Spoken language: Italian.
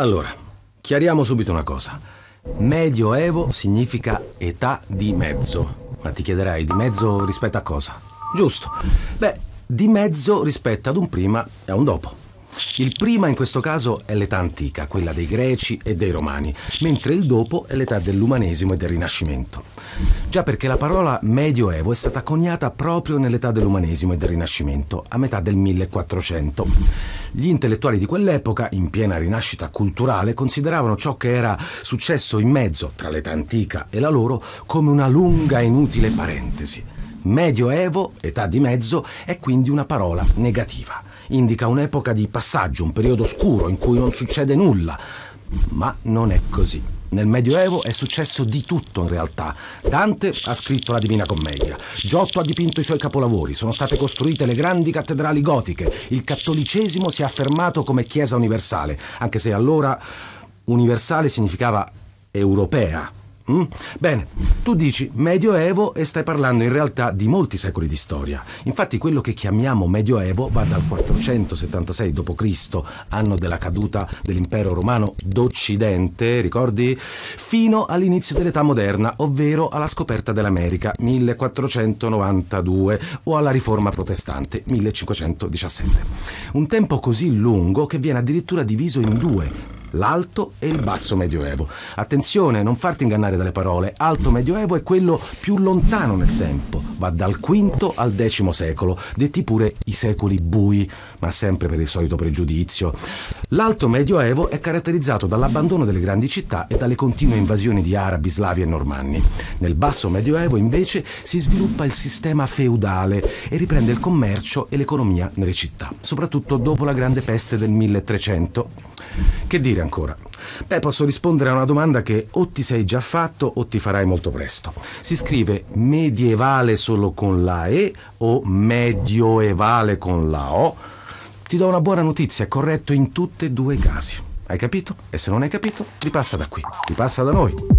Allora, chiariamo subito una cosa. Medioevo significa età di mezzo. Ma ti chiederai, di mezzo rispetto a cosa? Giusto. Beh, di mezzo rispetto ad un prima e a un dopo. Il prima in questo caso è l'età antica, quella dei Greci e dei Romani, mentre il dopo è l'età dell'Umanesimo e del Rinascimento. Già, perché la parola Medioevo è stata coniata proprio nell'età dell'Umanesimo e del Rinascimento, a metà del 1400. Gli intellettuali di quell'epoca, in piena rinascita culturale, consideravano ciò che era successo in mezzo, tra l'età antica e la loro, come una lunga e inutile parentesi. Medioevo, età di mezzo, è quindi una parola negativa. Indica un'epoca di passaggio, un periodo oscuro in cui non succede nulla. Ma non è così. Nel Medioevo è successo di tutto in realtà. Dante ha scritto la Divina Commedia, Giotto ha dipinto i suoi capolavori, sono state costruite le grandi cattedrali gotiche, il cattolicesimo si è affermato come chiesa universale, anche se allora universale significava europea. Bene, tu dici Medioevo e stai parlando in realtà di molti secoli di storia. Infatti quello che chiamiamo Medioevo va dal 476 d.C., anno della caduta dell'impero romano d'Occidente, ricordi? Fino all'inizio dell'età moderna, ovvero alla scoperta dell'America 1492 o alla riforma protestante 1517. Un tempo così lungo che viene addirittura diviso in due: l'alto e il basso medioevo. Attenzione, non farti ingannare dalle parole. Alto medioevo è quello più lontano nel tempo, va dal V al X secolo, detti pure i secoli bui, ma sempre per il solito pregiudizio. L'alto medioevo è caratterizzato dall'abbandono delle grandi città e dalle continue invasioni di arabi, slavi e normanni. Nel basso medioevo invece si sviluppa il sistema feudale e riprende il commercio e l'economia nelle città, soprattutto dopo la grande peste del 1300. Che dire ancora? Beh, posso rispondere a una domanda che o ti sei già fatto o ti farai molto presto. Si scrive medievale solo con la E o medioevale con la O? Ti do una buona notizia, è corretto in tutti e due i casi. Hai capito? E se non hai capito, ripassa da qui, ripassa da noi.